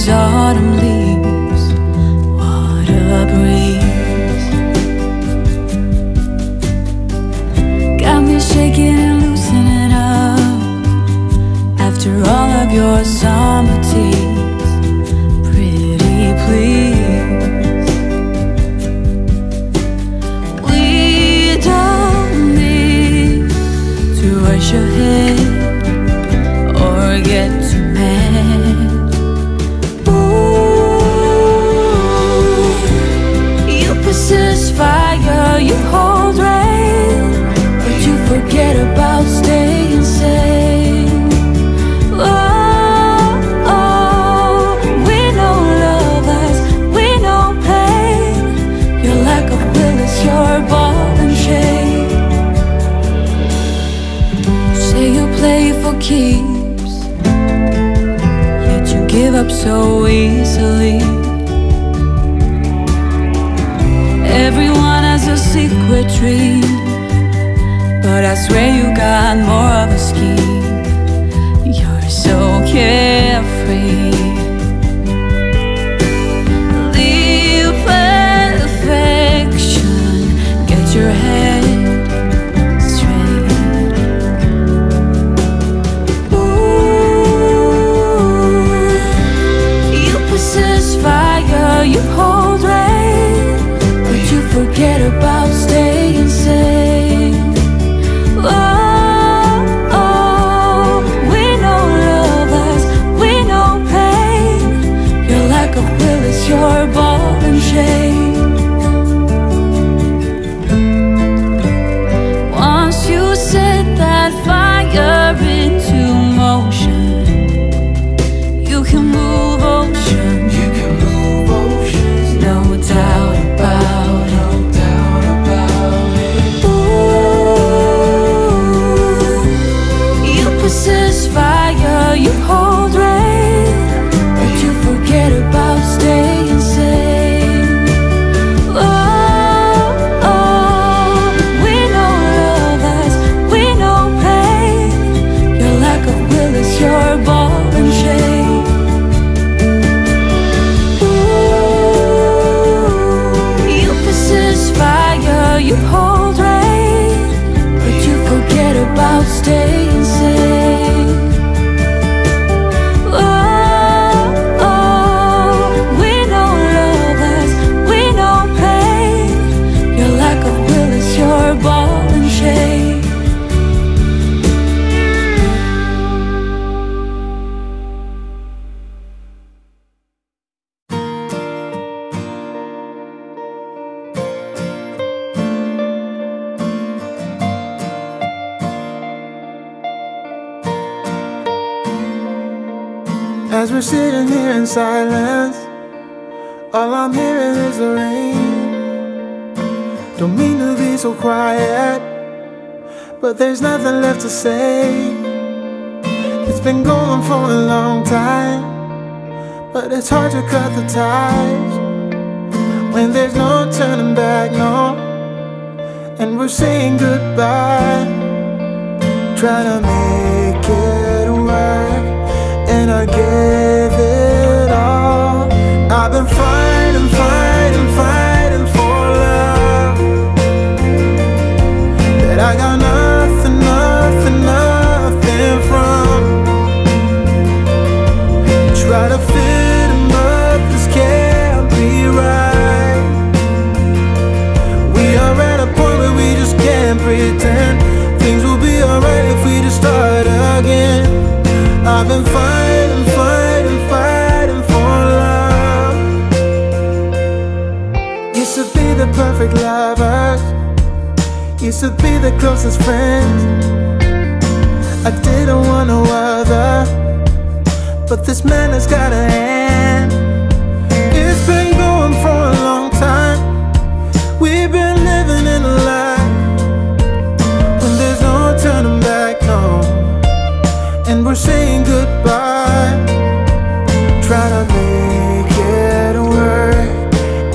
these autumn leaves, what a breeze. Got me shaking and loosening up after all of your summer tears. Pretty please, we don't need to rush ahead or get too mad. This fire you hold rain, but you forget about staying sane. Oh, oh, we know lovers, we know pain. You're like a will, it's your ball and chain. Say you play for keeps, yet you give up so easily. Everyone has a secret dream, but I swear you got more of a scheme. You're so carefree. Leave perfection, get your head straight. Ooh, you possess fire, you hold right. Forget about staying sane. Oh, oh, we know lovers, we know pain. You're like a will, it's your ball and chain. Once you set that fire into motion, you can move oceans. You can move oceans, no doubt about. Fire, you hold rain, but you forget about staying sane. Oh, oh, we know lovers, we know pain. You're like a will, it's your ball and chain. Ooh, you possess fire, you hold rain, but you forget about staying sane. As we're sitting here in silence, all I'm hearing is the rain. Don't mean to be so quiet, but there's nothing left to say. It's been going for a long time, but it's hard to cut the ties when there's no turning back, no. And we're saying goodbye, trying to make it work. And I gave it all. I've been fighting, fighting, fighting for love, that I got nothing, nothing, nothing from. Try to fit him up, this can't be right. We are at a point where we just can't pretend. Things will be alright if we just start again. I've been fighting, fighting, fighting for love. Used to be the perfect lovers, used to be the closest friends. I didn't want no other, but this man has got a hand. It's been going for a long time, we've been living in a lie, when there's no turning back, no. And we're saying goodbye, try to make it work.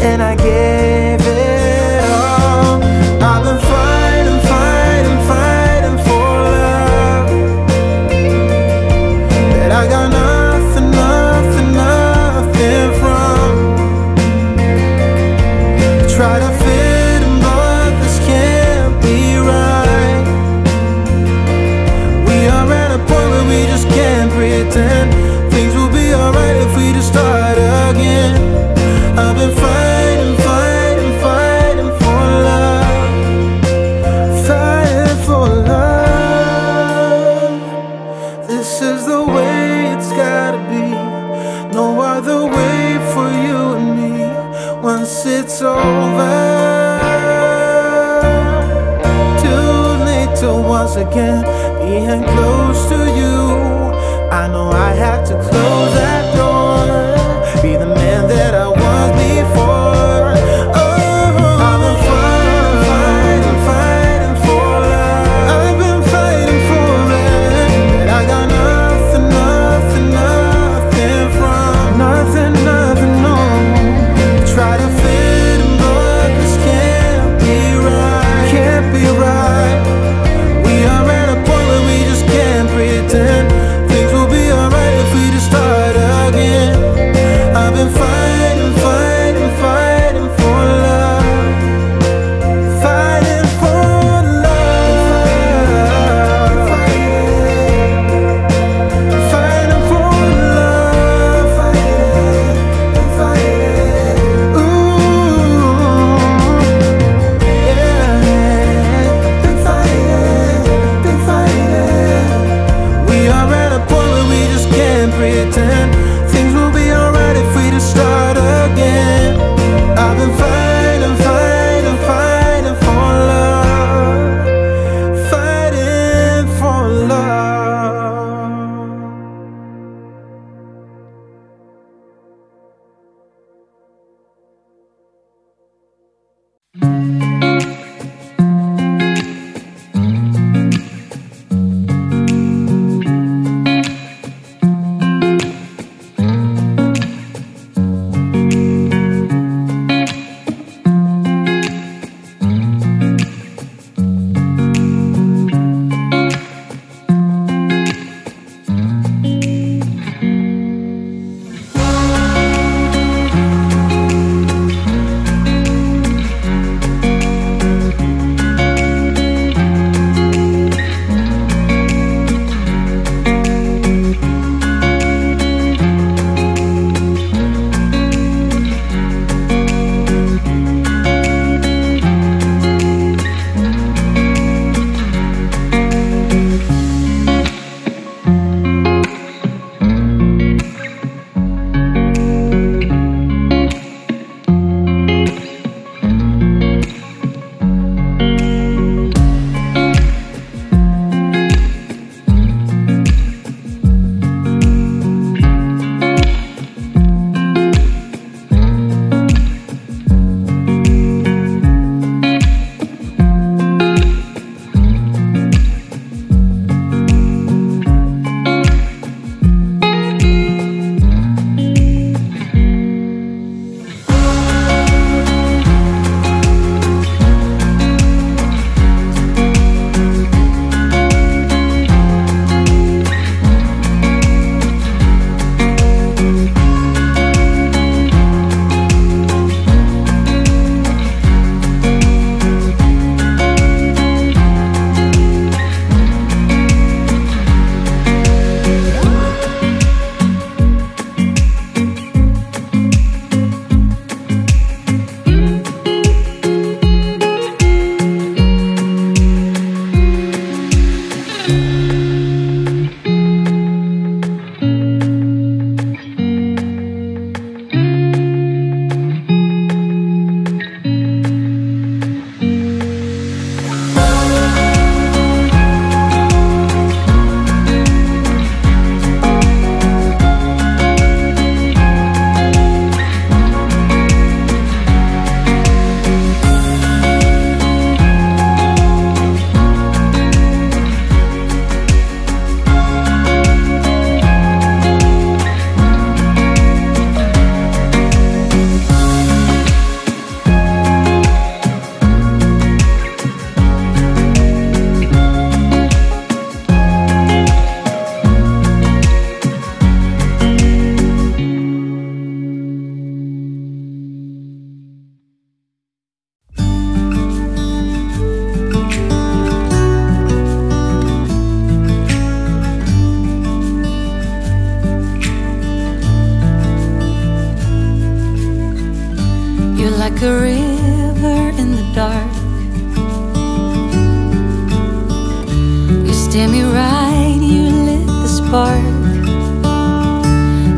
And I gave it all. I've been fighting, fighting, fighting for love, that I got nothing, nothing, nothing another way for you and me once it's over. Too late to once again being close to you. I know I have to close that door, be the man that I was before.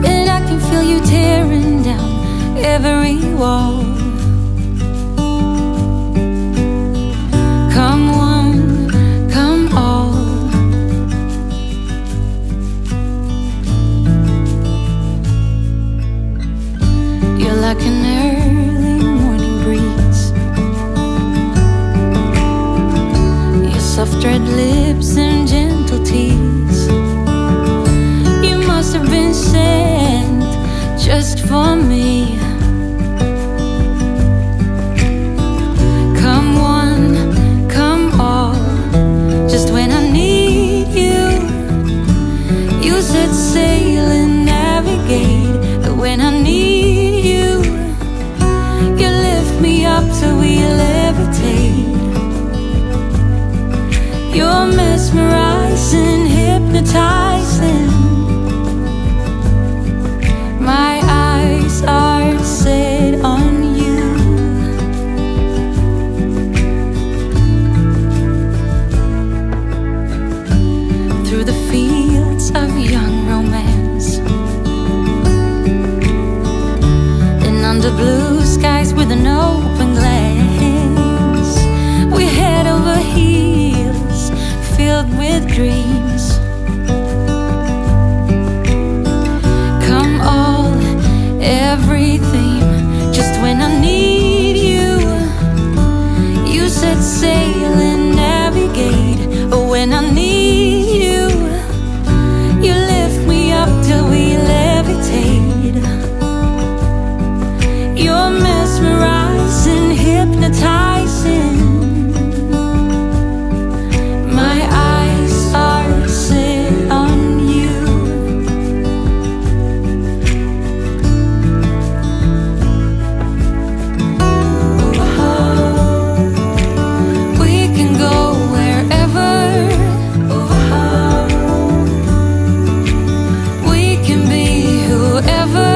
And I can feel you tear. like an early morning breeze. Your soft red lips and gentle tease. You must have been sent just for me. Come one, come all, just when I need you. You said sail and navigate, but when I need you, you lift me up till we levitate. You're mesmerizing, hypnotizing. My eyes are set on you. Of young romance, and under blue skies with an open glass, we're head over heels, filled with dreams. Come all, everything, just when I need you. You said sail and navigate, but when I need you, mesmerizing, hypnotizing. My eyes are set on you. Oh, we can go wherever. Oh, we can be whoever.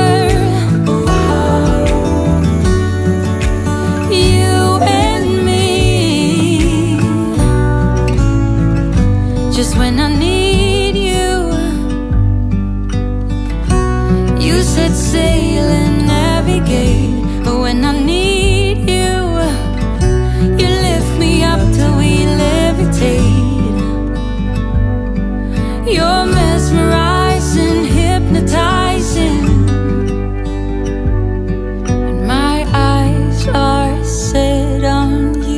Just when I need you, you said sail and navigate, but when I need you, you lift me up till we levitate. You're mesmerizing, hypnotizing, and my eyes are set on you.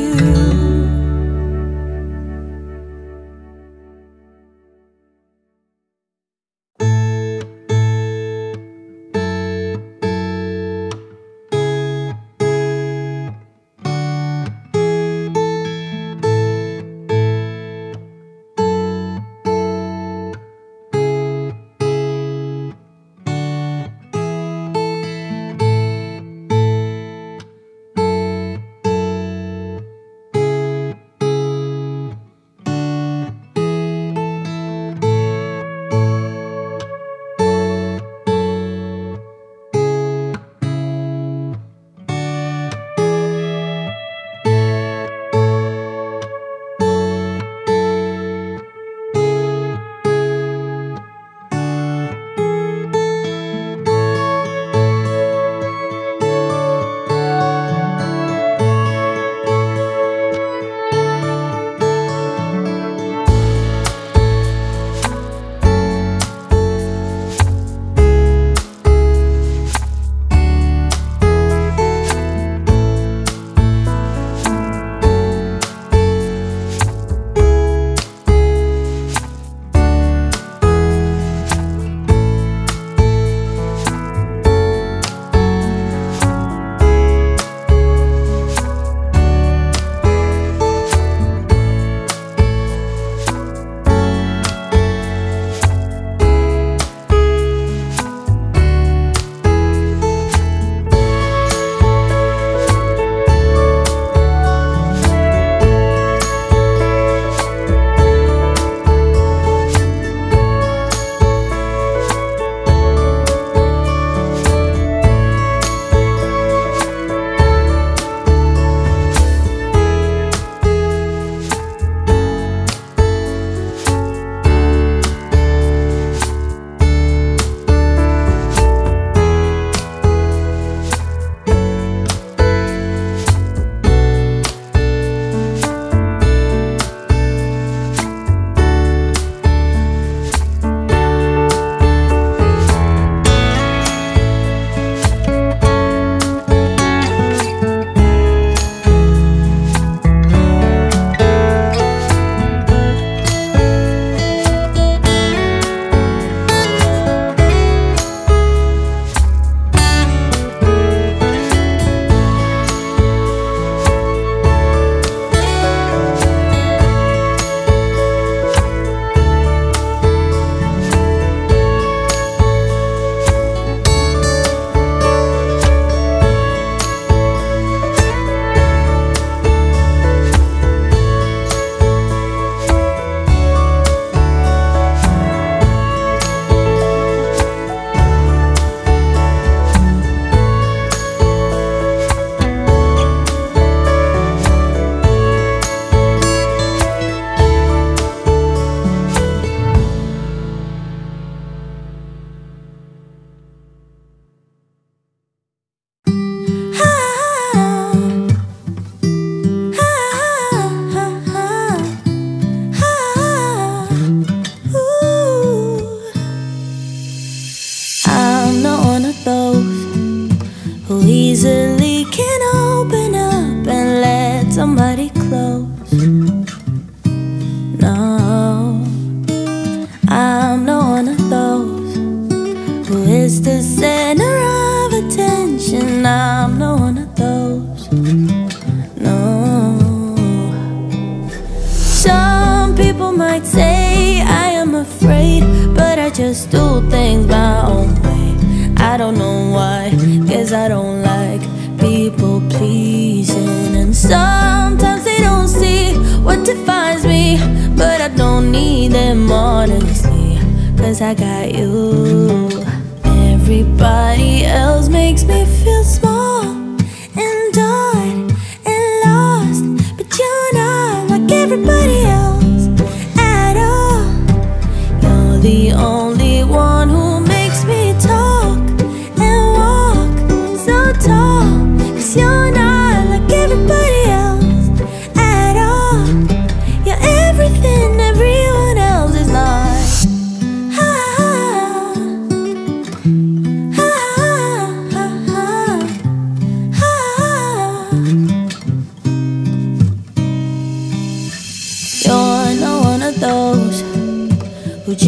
easily can open up and let somebody close. No, I'm not one of those who is the center of attention. I'm not one of those. No. Some people might say I am afraid, but I just do things my own way. I don't know why, guess I don't like people pleasing. And sometimes they don't see what defines me, but I don't need them honestly, cause I got you. Everybody else makes me feel small and dark and lost, but you're not like everybody else at all. You're the only one who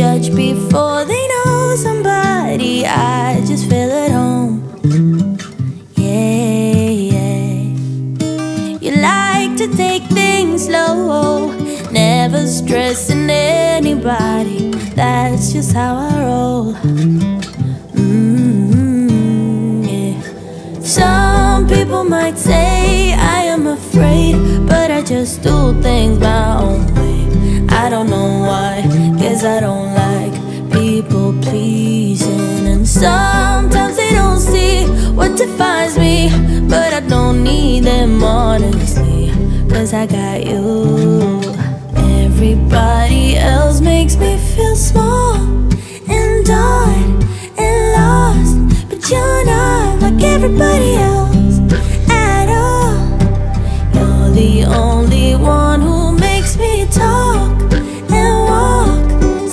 judge before they know somebody. I just feel at home. Yeah, yeah. You like to take things slow, never stressing anybody. That's just how I roll. Yeah. Some people might say I am afraid, but I just do things my own way. I don't know why, I don't like people pleasing. And sometimes they don't see what defines me, but I don't need them honestly, cause I got you. Everybody else makes me feel small and dark and lost, but you're not like everybody else at all. You're the only one who makes me talk,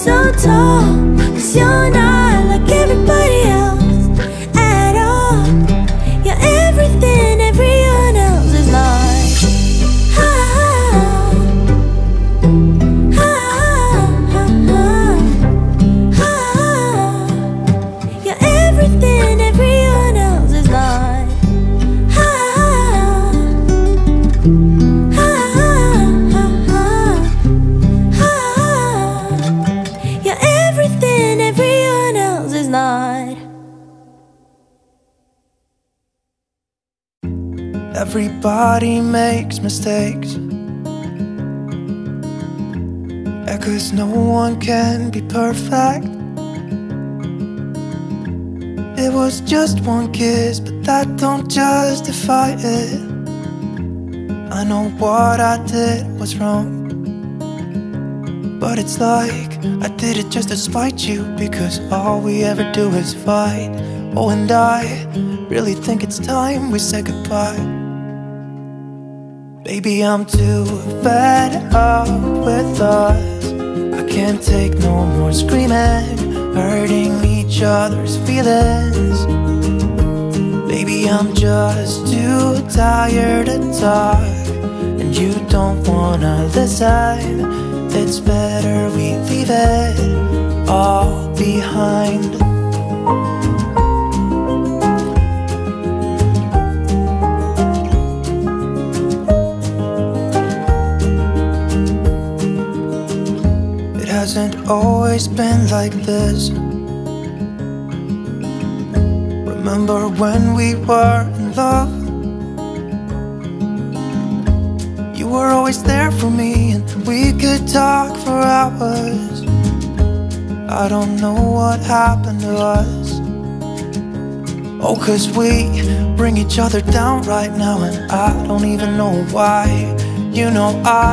so tall, cause you're not like everybody else at all. You're everything everyone else is not. Ah, ah, ah, ah, ah. You're everything everyone else is not. Ah, everybody makes mistakes, yeah, cause no one can be perfect. It was just one kiss, but that don't justify it. I know what I did was wrong, but it's like I did it just to spite you, because all we ever do is fight. Oh, and I really think it's time we said goodbye. Baby, I'm too fed up with us. I can't take no more screaming, hurting each other's feelings. Baby, I'm just too tired to talk, and you don't wanna listen. It's better we leave it all behind. Hasn't always been like this. Remember when we were in love? You were always there for me, and we could talk for hours. I don't know what happened to us. Oh, cause we bring each other down right now, and I don't even know why. You know, I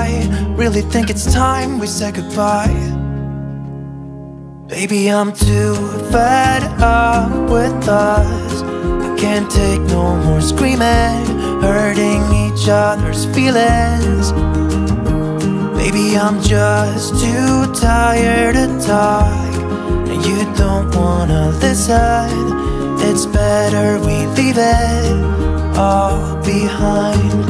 really think it's time we said goodbye. Baby, I'm too fed up with us. I can't take no more screaming, hurting each other's feelings. Baby, I'm just too tired to talk, and you don't wanna listen. It's better we leave bed are behind.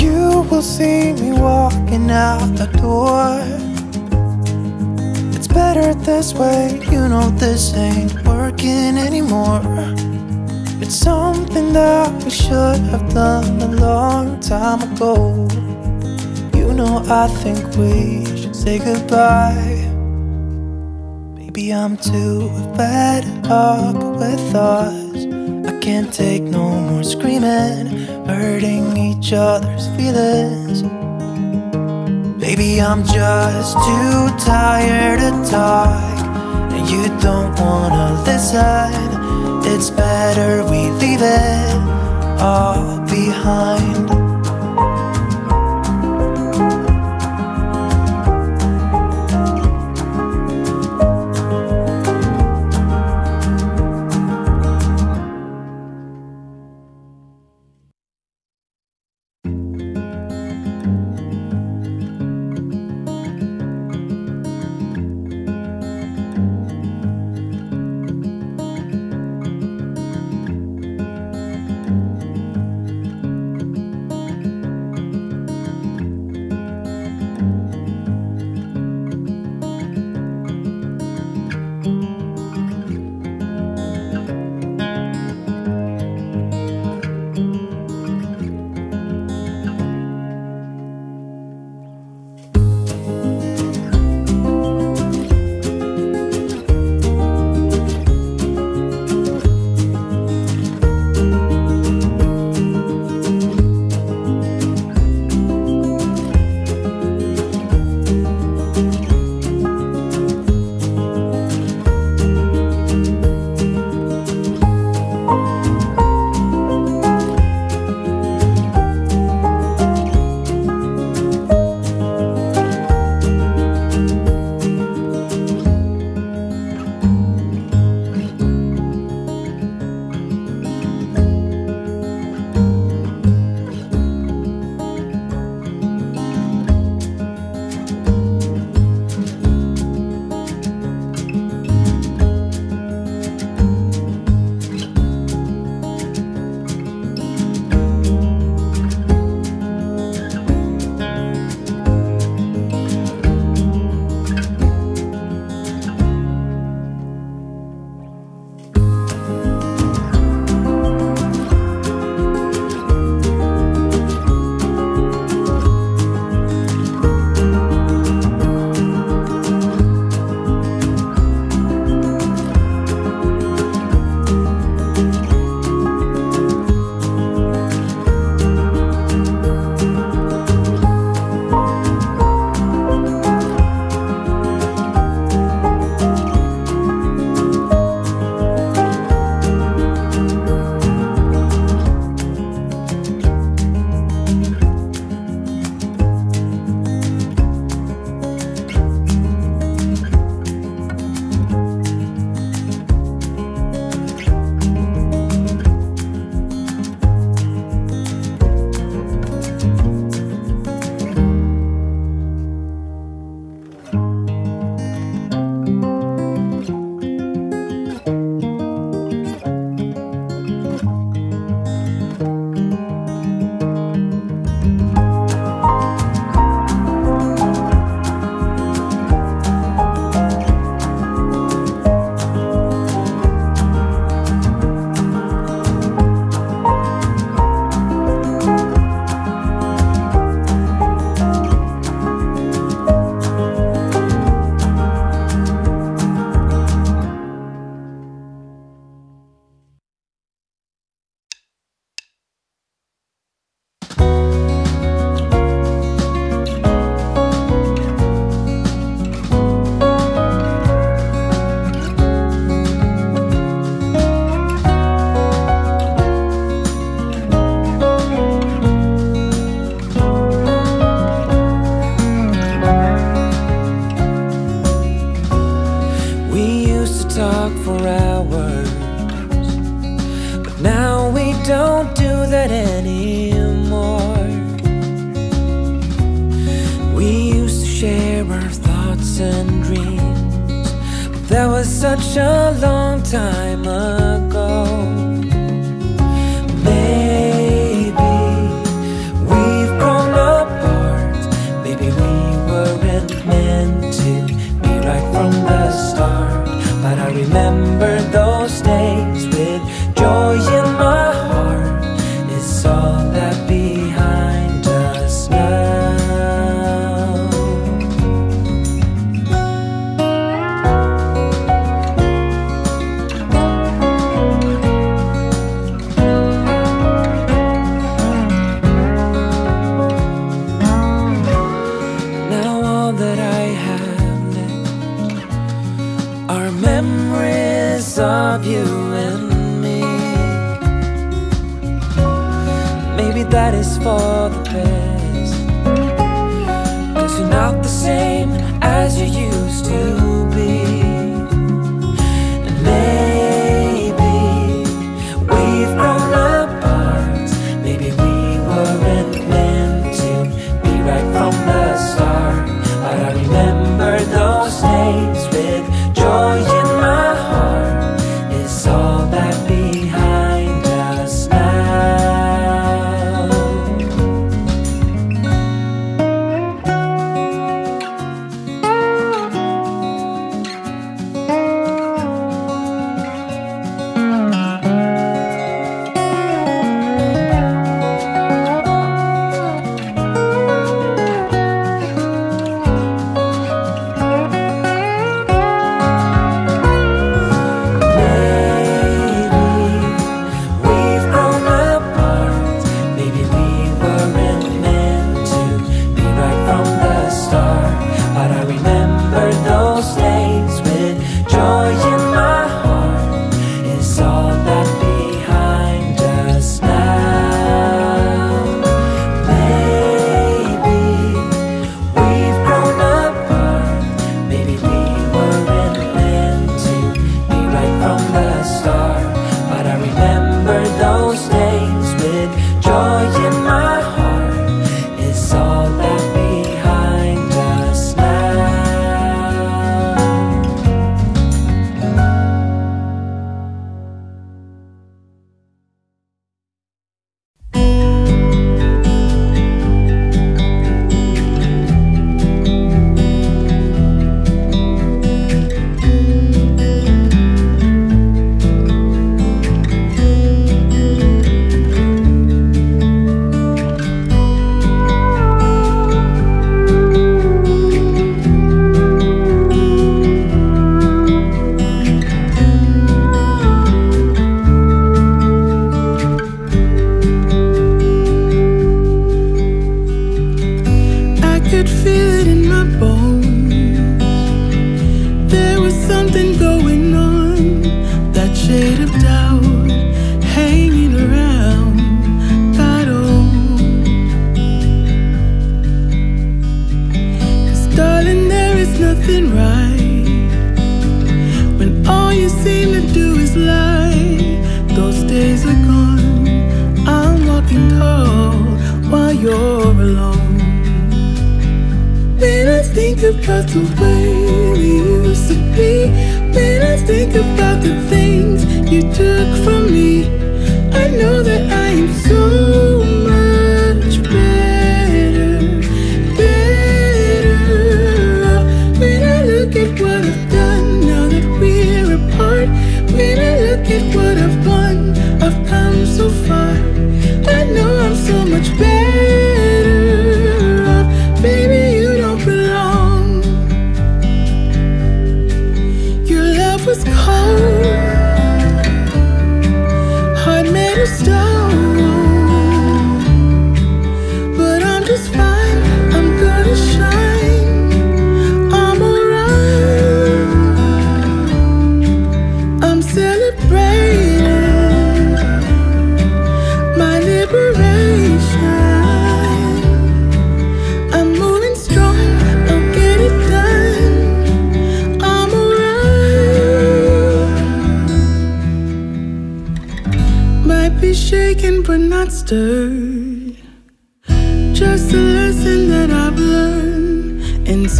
You will see me walking out the door. It's better this way, you know this ain't working anymore. It's something that we should have done a long time ago. You know I think we should say goodbye. Maybe I'm too fed up with us. I can't take no more screaming, hurting each other's feelings. Maybe I'm just too tired to talk, and you don't wanna listen. It's better we leave it all behind. That was such a long time ago. Maybe we've grown apart. Maybe we weren't meant to be right from the start. But I remember those days with joy in my heart. It's all that behind us now. Memories of you and me. Maybe that is for the best, 'cause you're not the same as you used to be. And maybe we've grown apart. Maybe we weren't meant to be right from the start. But I remember those days with joy in my heart. It's all that behind us now.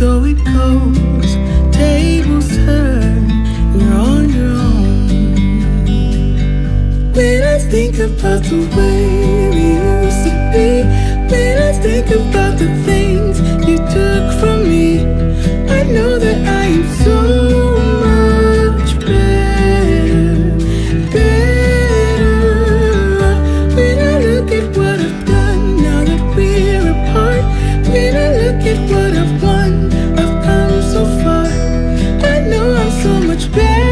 So it goes, tables turn. think about the way we used to be. When I think about the things you took from me, I know that I am so much better off. When I look at what I've done now that we're apart, when I look at what I've won, I've come so far. I know I'm so much better.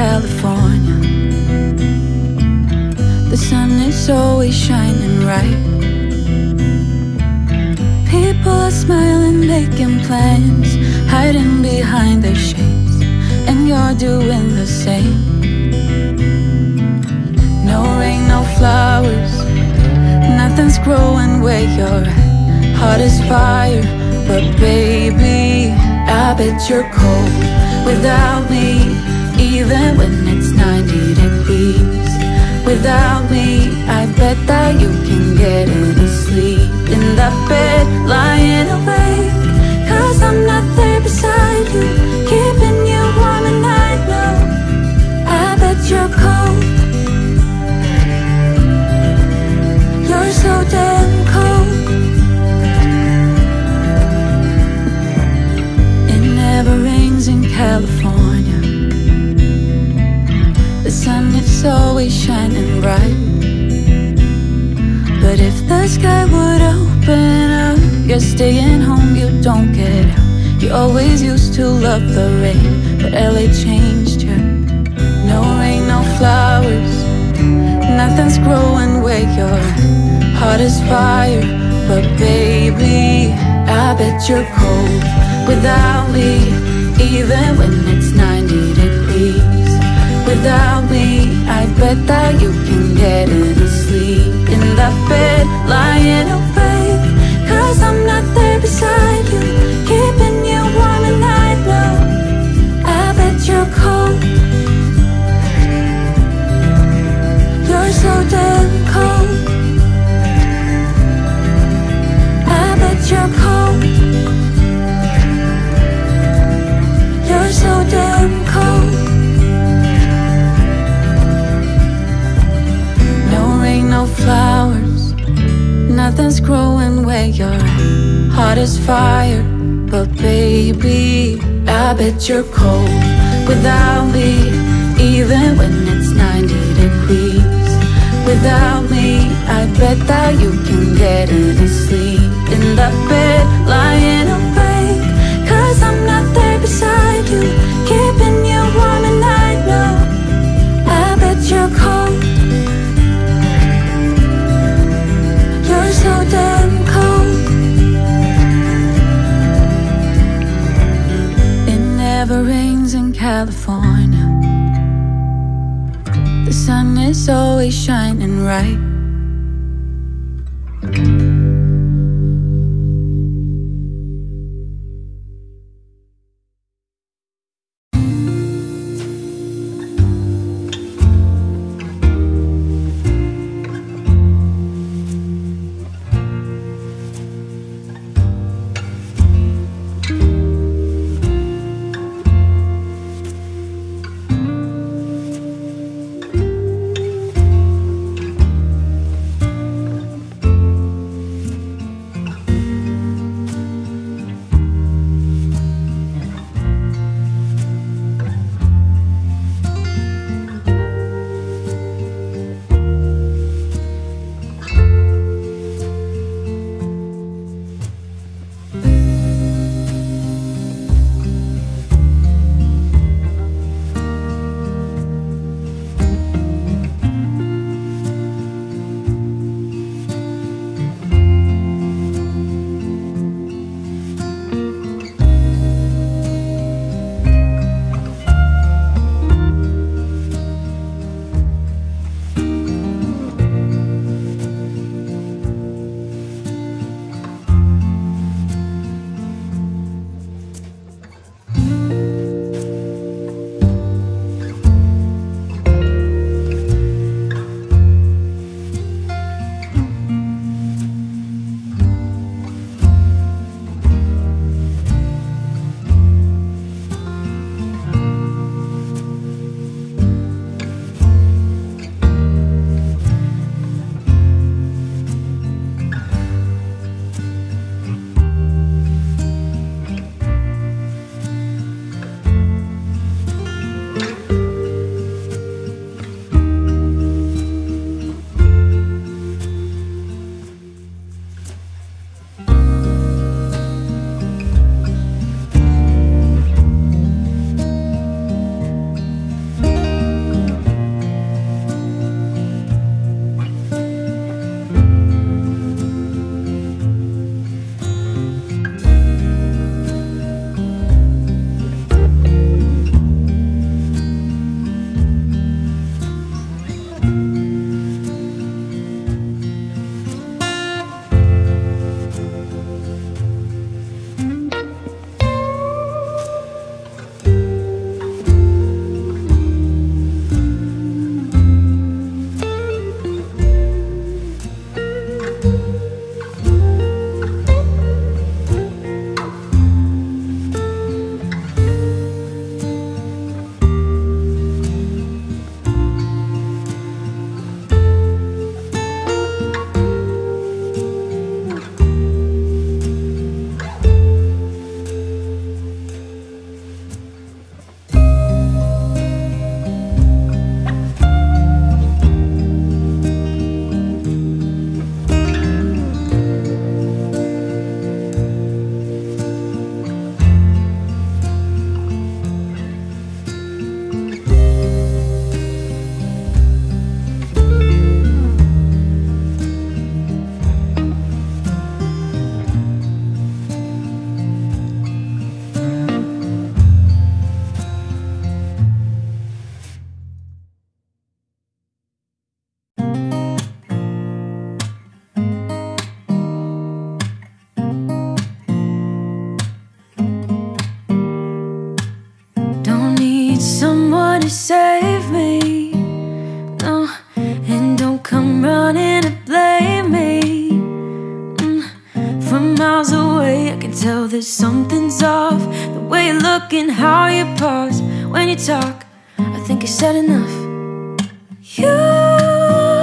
California, the sun is always shining bright. People are smiling, making plans, hiding behind their shades, and you're doing the same. No rain, no flowers, nothing's growing where you're at. Heart is fire, but baby, I bet you're cold without me. Even when it's 90 degrees without me, I bet that you can get any sleep in that bed, lying awake, 'cause I'm not there beside you, keeping you warm at night. Now I bet you're cold. You're so damn cold. It never rains in California, the sun is always shining bright. But if the sky would open up, you're staying home, you don't get out. You always used to love the rain, but LA changed you. No rain, no flowers, nothing's growing where your heart is fire. But baby, I bet you're cold without me. Even when it's 90 degrees without me, I bet that you can get any sleep in that bed, lying awake, 'cause I'm not there beside you, keeping you warm at night. Now I bet you're cold. You're so damn cold. I bet you're cold. You're so damn cold. No flowers, nothing's growing where your heart is fire. But baby, I bet you're cold without me. Even when it's 90 degrees without me, I bet that you can get any sleep in that bed, lying awake, 'cause I'm not there beside you, keeping you warm at night. Now I bet you're cold. So damn cold. It never rains in California, the sun is always shining bright. need someone to save me, no, and don't come running to blame me. From miles away I can tell that something's off, the way you look and how you pause when you talk. I think I said enough. You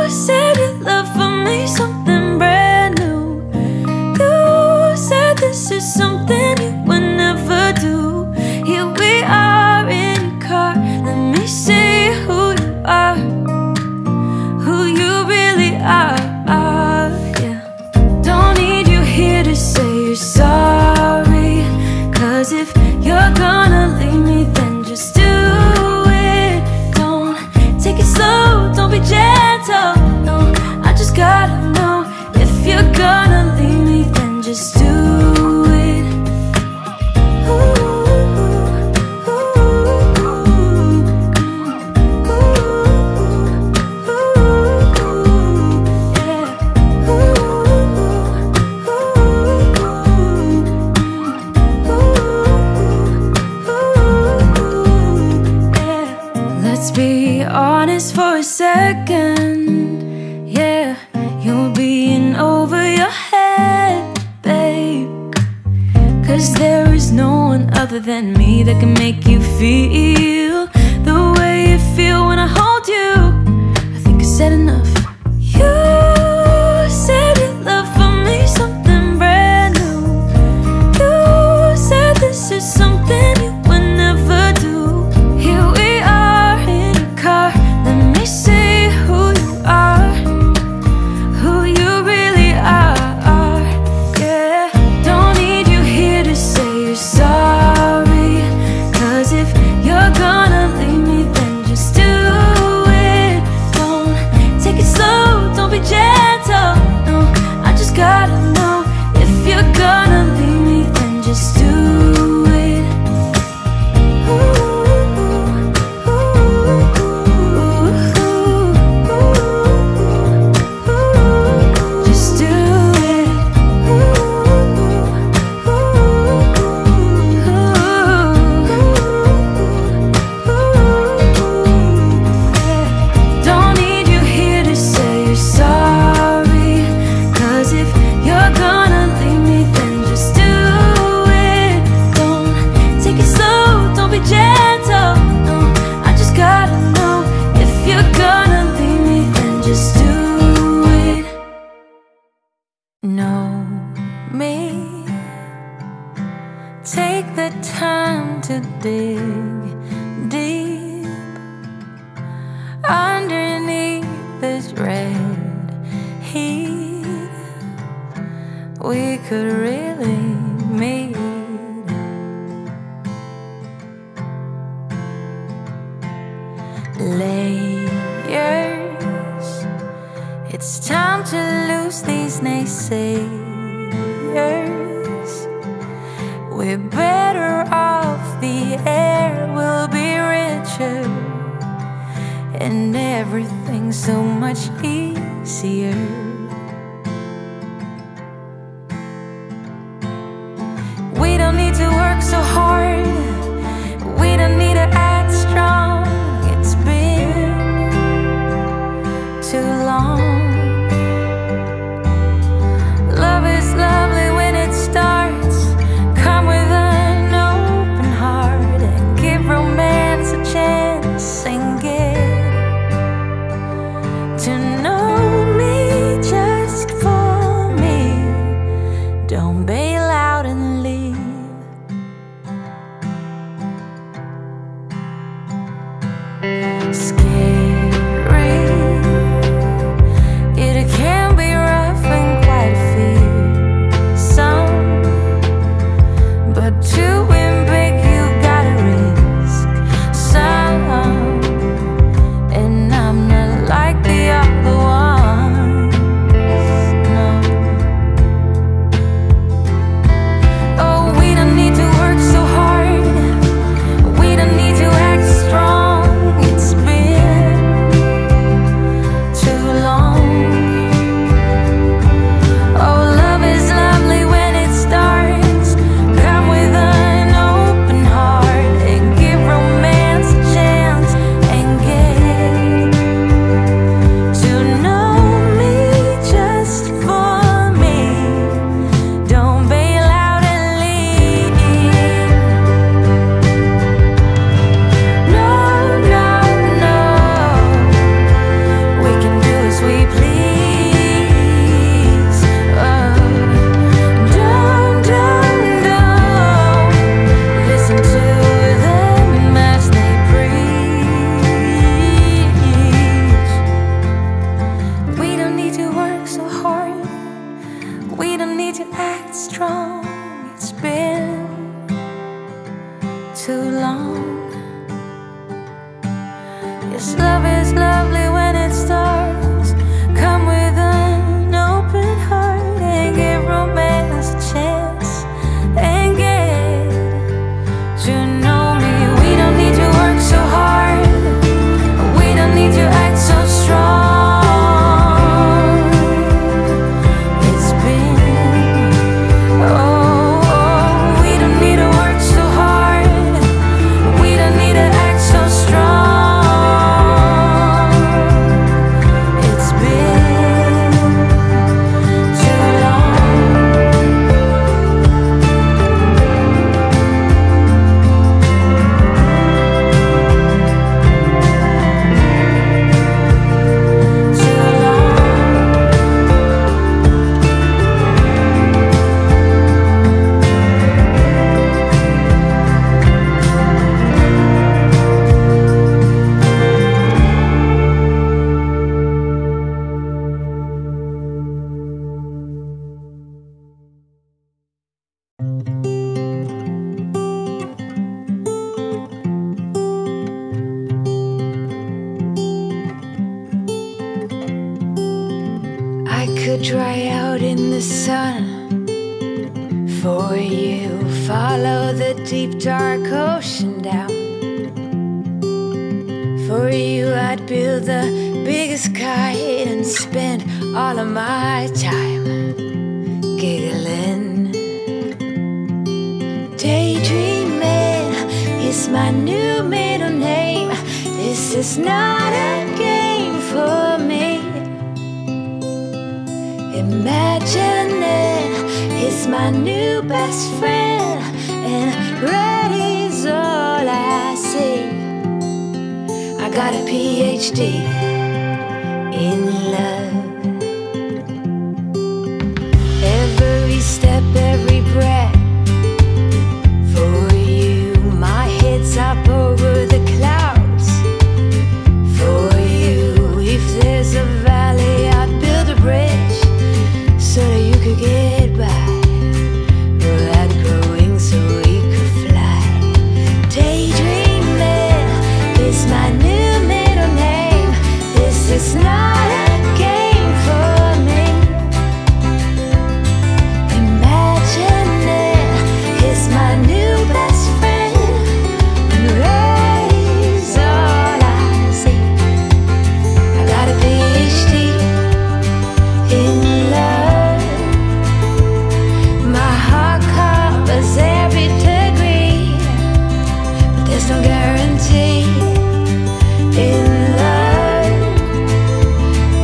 said your love for me is something brand new. You said this is something you would never do. Here we are in your car, let me see who you are, who you really are. For a second, yeah, you're being over your head, babe, 'cause there is no one other than me that can make you feel the way you feel when I hold you. I think I said enough. You said your love for me is something brand new. You said this is something you would never do. Here we are in a car, see who you are, who you really are, yeah. Don't need you here to say you're sorry, 'cause if you're gonna leave me, then just do it. Don't take it slow, don't be gentle, no, I just gotta know, if you're gonna leave me, then just do it. Take the time to dig deep underneath this red heat. We could really meet. Layers, it's time to lose these naysayers. We're better off, the air will be richer, and everything's so much easier. We don't need to work so hard, we don't need to act strong. It's been too long. Love is lovely when it starts. Come with an open heart and give romance a chance and get to know me just for me. Don't bail out and leave. Scary, it can be rough and quite fearsome. But to win big, you gotta risk some, and I'm not like the other ones, no. Oh, we don't need to work so hard, we don't need to act strong. It's too long. Yes, love is lovely when it starts. Come with an open heart and give romance a chance and get to know me. We don't need to work so hard. We don't need to act so strong. Dry out in the sun for you, follow the deep dark ocean down. For you I'd build the biggest kite and spend all of my time giggling, daydreaming. It's my new middle name. This is not a game for me. Imagine it, it's my new best friend, and red is all I see. I got a PhD in love. Every step, every breath, for you my head's up over the clouds. For you, if there's a valley I'd build a bridge so that you could get by. We're out growing so we could fly. Daydreaming is my new middle name. This is not a game for me. Imagine it, it's my new best friend, and red is all I see. I got a PhD in love. Every degree, but there's no guarantee in love.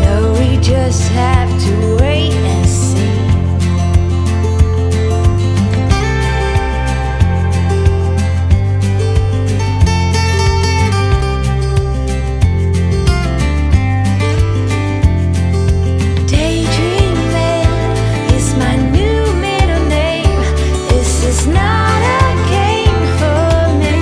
No, we just have to wait and see. Daydreaming is my new middle name. This is not a game for me.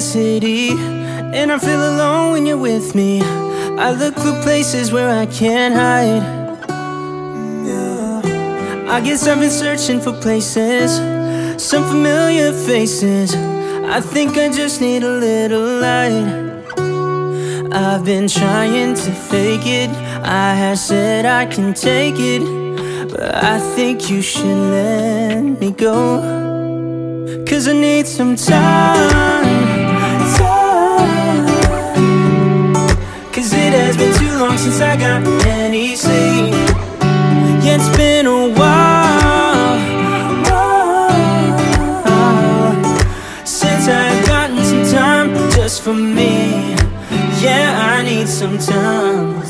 City, and I feel alone when you're with me. I look for places where I can't hide, yeah. I guess I've been searching for places, some familiar faces. I think I just need a little light. I've been trying to fake it. I have said I can take it, but I think you should let me go, 'cause I need some time. 'Cause it has been too long since I got any sleep. Yeah, it's been a while, oh, since I've gotten some time just for me. Yeah, I need some time.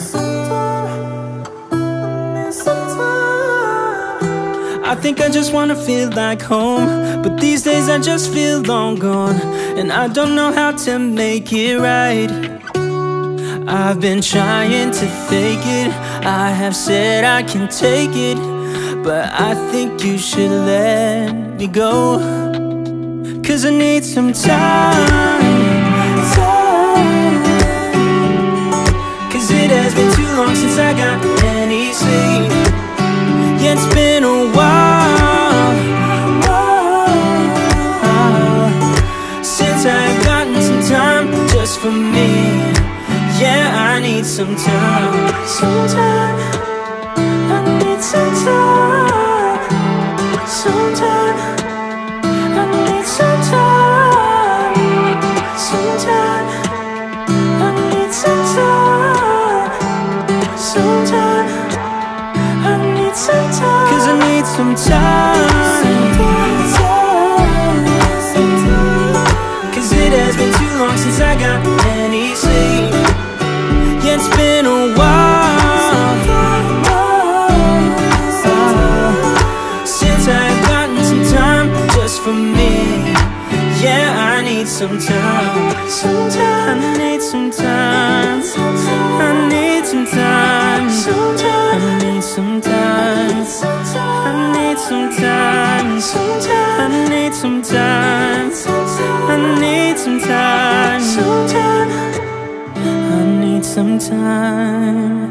I think I just wanna feel like home, but these days I just feel long gone, and I don't know how to make it right. I've been trying to fake it. I have said I can take it, but I think you should let me go, 'cause I need some time. 'Cause it has been too long since I got any sleep. Yeah, it's been a while, oh, since I've gotten some time just for me. Yeah, I need some time. Sometime, I need some time. Sometime, I need some time. Sometime, I need some time. Sometime, I need some time. 'Cause I need some time. 'Cause it has been too long since I got any sleep. It's been a while, since I've gotten some time just for me. Yeah, I need some time. Sometime I need some time. I need some time. Sometime I need some time. I need some time. Sometime I need some time. I need some time. Sometime I need some time.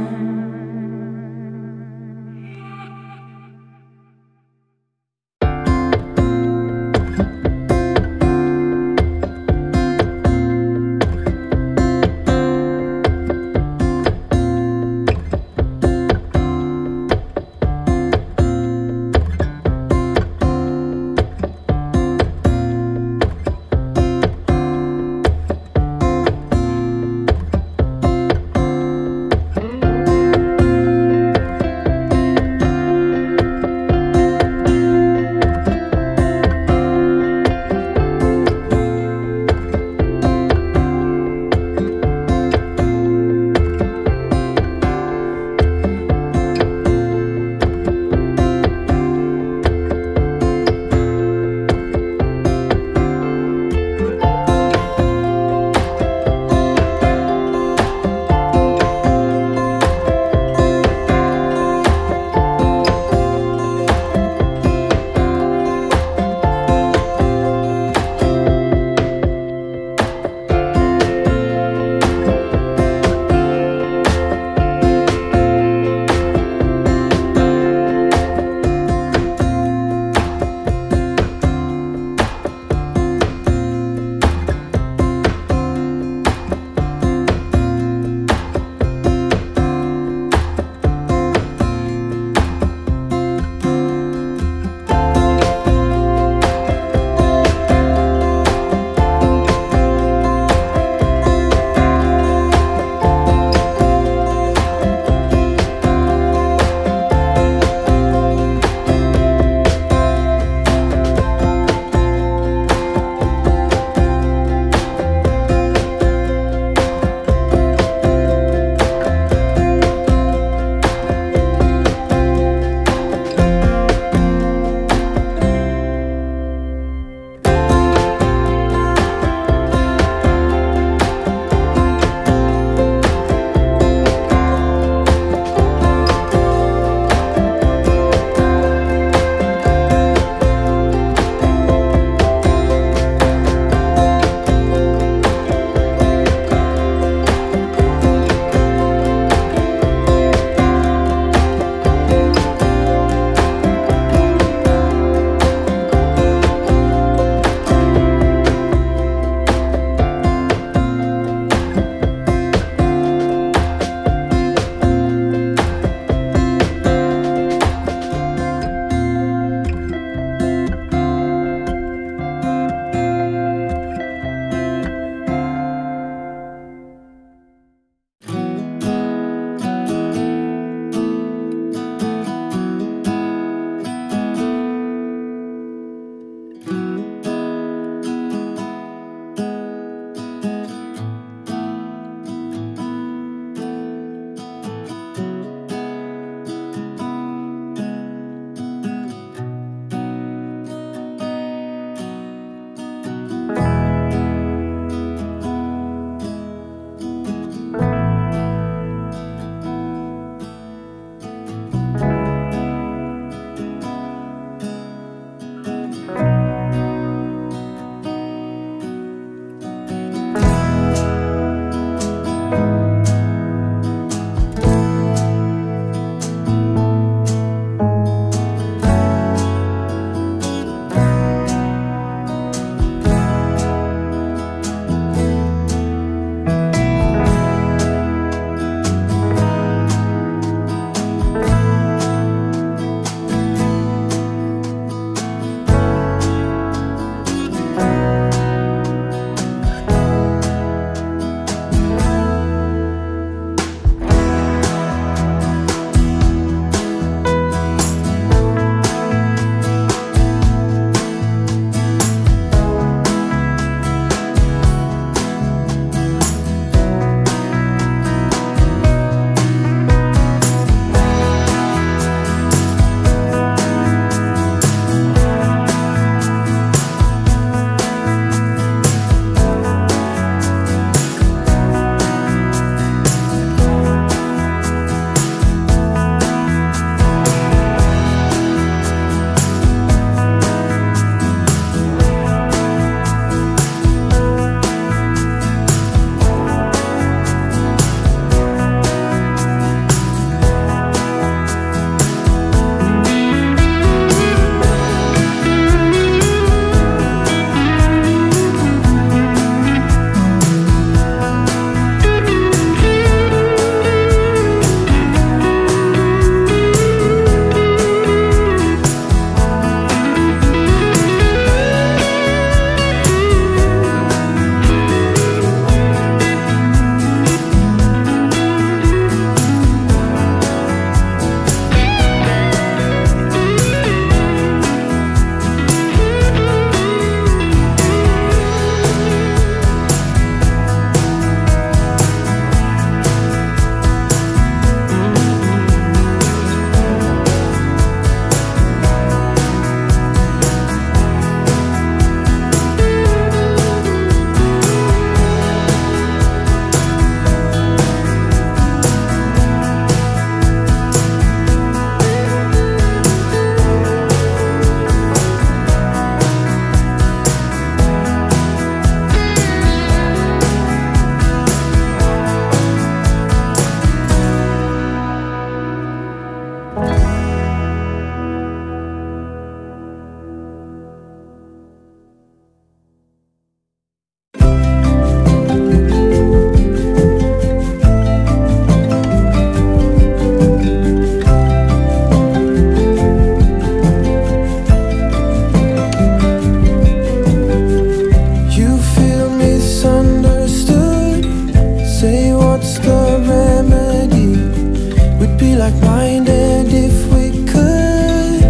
like-minded if we could,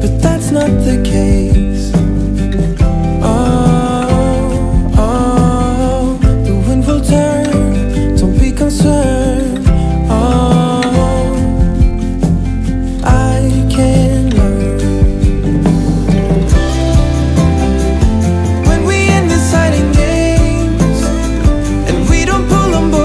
but that's not the case. Oh, oh, the wind will turn, don't be concerned. Oh, I can learn. When we end deciding games, and we don't pull them both.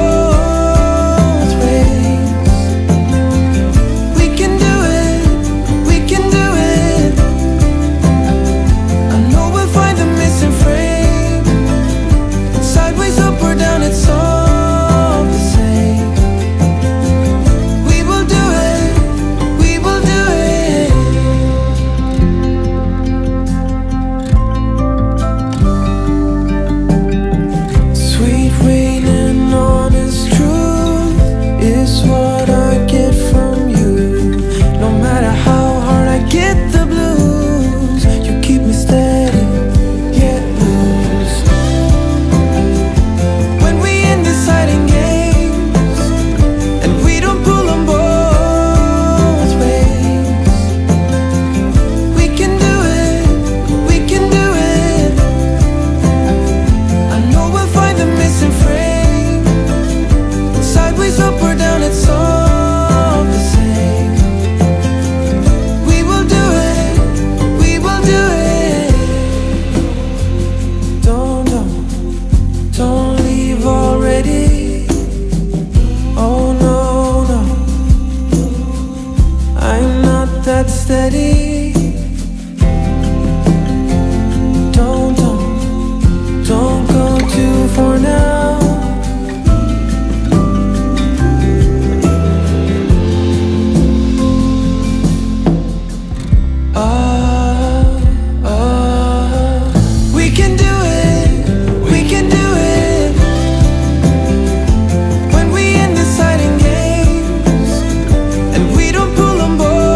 That's steady. Don't go too far now. Oh, oh, we can do it, we can do it. When we end deciding games, and we don't pull them both.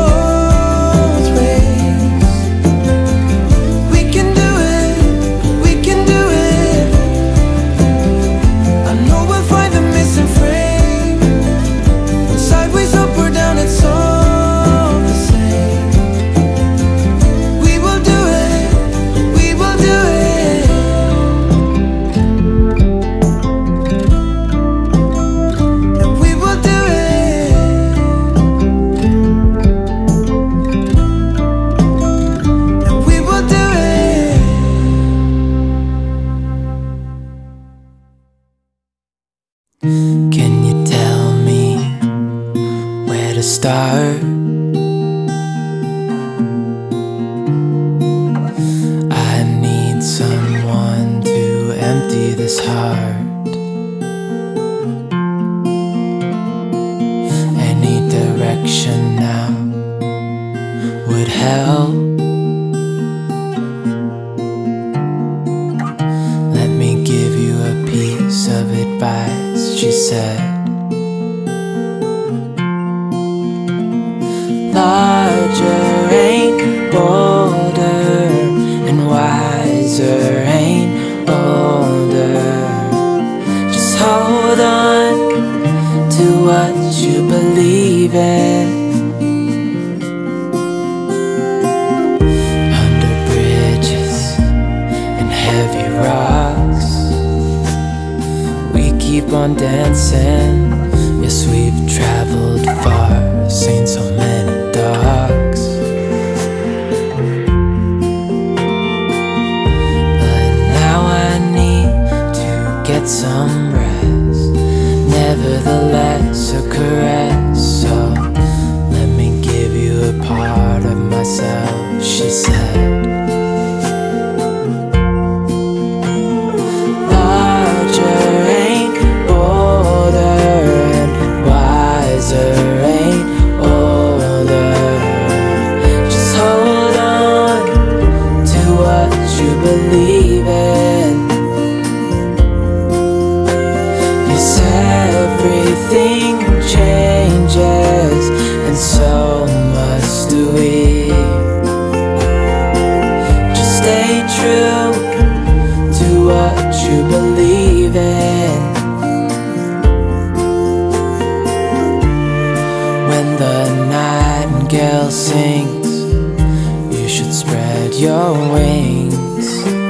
Can you tell me where to start? I need someone to empty this heart. Any direction now would help. Let me give you a piece of advice, she said. Larger ain't bolder, and wiser ain't older. Just hold on to what you believe in. Under bridges and heavy rocks, keep on dancing. Yes, we've traveled far, seen so many dogs, but now I need to get some rest. Nevertheless, a caress, so the nightingale sings, you should spread your wings.